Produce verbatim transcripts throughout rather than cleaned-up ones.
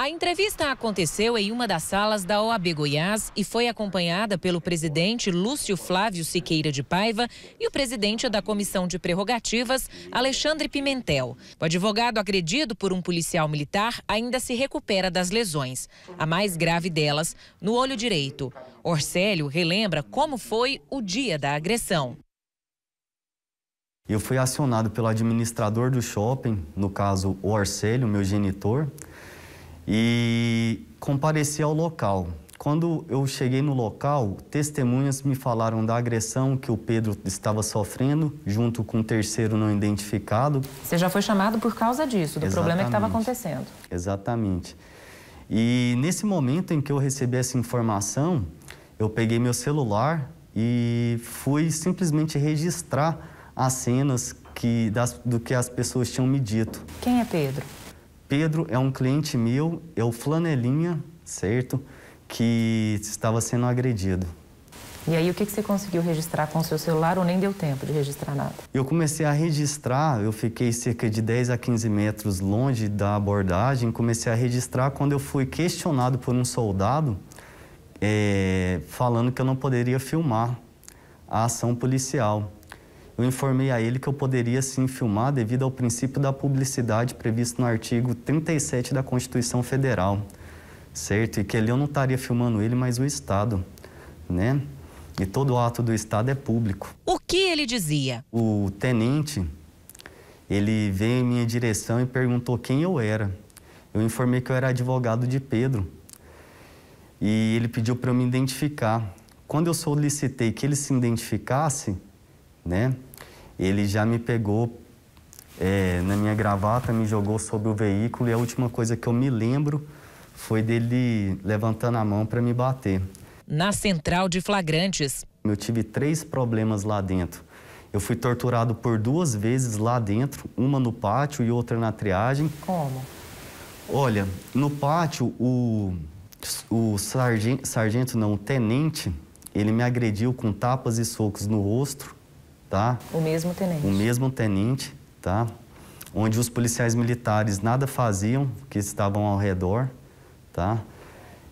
A entrevista aconteceu em uma das salas da O A B Goiás e foi acompanhada pelo presidente Lúcio Flávio Siqueira de Paiva e o presidente da Comissão de Prerrogativas, Alexandre Pimentel. O advogado agredido por um policial militar ainda se recupera das lesões, a mais grave delas, no olho direito. Orcélio relembra como foi o dia da agressão. Eu fui acionado pelo administrador do shopping, no caso o Orcélio, meu genitor, e compareci ao local. Quando eu cheguei no local, testemunhas me falaram da agressão que o Pedro estava sofrendo, junto com um terceiro não identificado. Você já foi chamado por causa disso, do Exatamente. Problema que estava acontecendo. Exatamente. E nesse momento em que eu recebi essa informação, eu peguei meu celular e fui simplesmente registrar as cenas que, das, do que as pessoas tinham me dito. Quem é Pedro? Pedro é um cliente meu, é o Flanelinha, certo? Que estava sendo agredido. E aí, o que você conseguiu registrar com o seu celular ou nem deu tempo de registrar nada? Eu comecei a registrar, eu fiquei cerca de dez a quinze metros longe da abordagem, comecei a registrar quando eu fui questionado por um soldado, é, falando que eu não poderia filmar a ação policial. Eu informei a ele que eu poderia sim filmar devido ao princípio da publicidade previsto no artigo trinta e sete da Constituição Federal, certo? E que ele eu não estaria filmando ele, mas o Estado, né? E todo ato do Estado é público. O que ele dizia? O tenente, ele veio em minha direção e perguntou quem eu era. Eu informei que eu era advogado de Pedro e ele pediu para eu me identificar. Quando eu solicitei que ele se identificasse, né? Ele já me pegou é, na minha gravata, me jogou sobre o veículo e a última coisa que eu me lembro foi dele levantando a mão para me bater. Na central de flagrantes. Eu tive três problemas lá dentro. Eu fui torturado por duas vezes lá dentro, uma no pátio e outra na triagem. Como? Olha, no pátio o, o sargento, sargento não, o tenente, ele me agrediu com tapas e socos no rosto. Tá? O mesmo tenente. O mesmo tenente, tá? Onde os policiais militares nada faziam, que estavam ao redor, tá?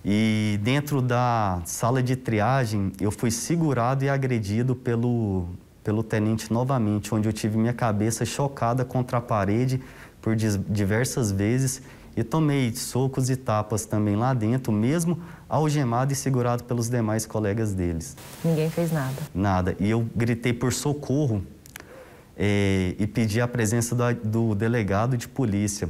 E dentro da sala de triagem, eu fui segurado e agredido pelo, pelo tenente novamente, onde eu tive minha cabeça chocada contra a parede por diversas vezes e tomei socos e tapas também lá dentro, mesmo algemado e segurado pelos demais colegas deles. Ninguém fez nada? Nada. E eu gritei por socorro é, e pedi a presença do, do delegado de polícia.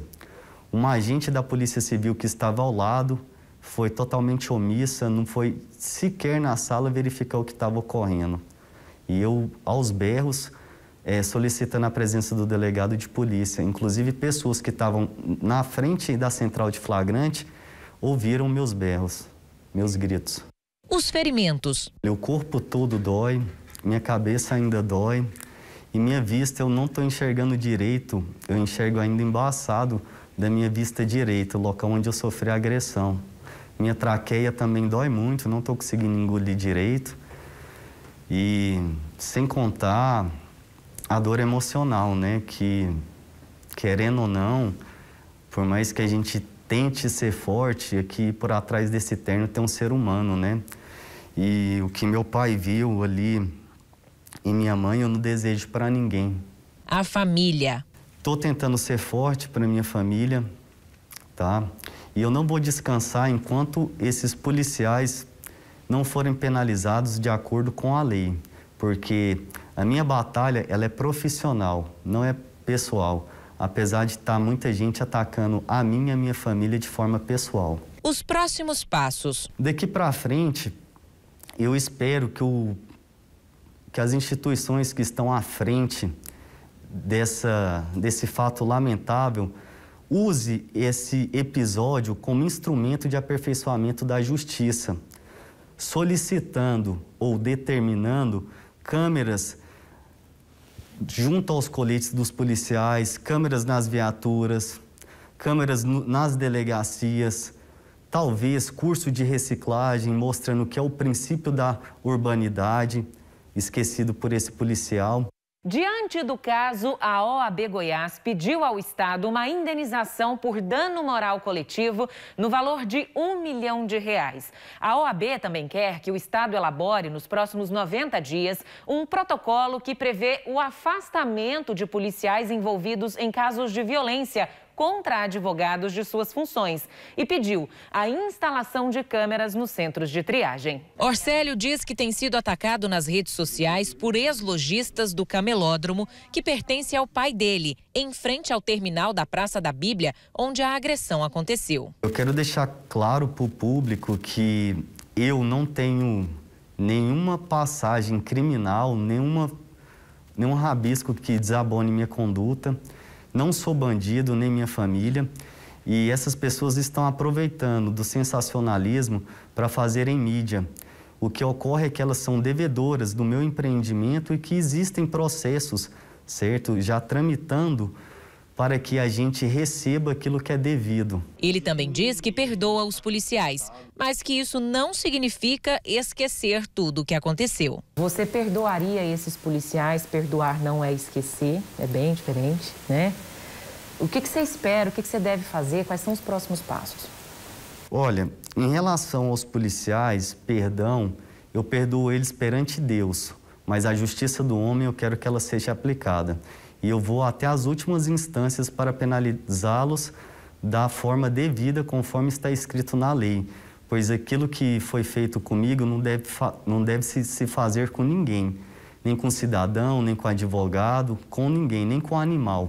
Uma agente da Polícia Civil que estava ao lado foi totalmente omissa, não foi sequer na sala verificar o que estava ocorrendo. E eu, aos berros, é, solicitando a presença do delegado de polícia. Inclusive, pessoas que estavam na frente da central de flagrante ouviram meus berros. Meus gritos. Os ferimentos. Meu corpo todo dói, minha cabeça ainda dói e minha vista eu não estou enxergando direito, eu enxergo ainda embaçado da minha vista direita, o local onde eu sofri a agressão. Minha traqueia também dói muito, não estou conseguindo engolir direito e sem contar a dor emocional, né, que querendo ou não, por mais que a gente tente ser forte, aqui por atrás desse terno tem um ser humano, né? E o que meu pai viu ali e minha mãe, eu não desejo para ninguém. A família. Tô tentando ser forte para minha família, tá? E eu não vou descansar enquanto esses policiais não forem penalizados de acordo com a lei, porque a minha batalha, ela é profissional, não é pessoal. Apesar de estar muita gente atacando a mim e a minha família de forma pessoal. Os próximos passos. Daqui para frente, eu espero que, o, que as instituições que estão à frente dessa, desse fato lamentável use esse episódio como instrumento de aperfeiçoamento da justiça, solicitando ou determinando câmeras junto aos coletes dos policiais, câmeras nas viaturas, câmeras no, nas delegacias, talvez curso de reciclagem mostrando que é o princípio da urbanidade, esquecido por esse policial. Diante do caso, a O A B Goiás pediu ao Estado uma indenização por dano moral coletivo no valor de um milhão de reais. A O A B também quer que o Estado elabore nos próximos noventa dias um protocolo que prevê o afastamento de policiais envolvidos em casos de violência contra advogados de suas funções e pediu a instalação de câmeras nos centros de triagem. Orcélio diz que tem sido atacado nas redes sociais por ex-lojistas do camelódromo, que pertence ao pai dele, em frente ao terminal da Praça da Bíblia, onde a agressão aconteceu. Eu quero deixar claro para o público que eu não tenho nenhuma passagem criminal, nenhuma, nenhum rabisco que desabone minha conduta. Não sou bandido, nem minha família, e essas pessoas estão aproveitando do sensacionalismo para fazerem mídia. O que ocorre é que elas são devedoras do meu empreendimento e que existem processos, certo? Já tramitando para que a gente receba aquilo que é devido. Ele também diz que perdoa os policiais, mas que isso não significa esquecer tudo o que aconteceu. Você perdoaria esses policiais? Perdoar não é esquecer, é bem diferente, né? O que que você espera? O que que você deve fazer? Quais são os próximos passos? Olha, em relação aos policiais, perdão, eu perdoo eles perante Deus, mas a justiça do homem eu quero que ela seja aplicada. E eu vou até as últimas instâncias para penalizá-los da forma devida, conforme está escrito na lei. Pois aquilo que foi feito comigo não deve, não deve se, se fazer com ninguém. Nem com cidadão, nem com advogado, com ninguém, nem com animal.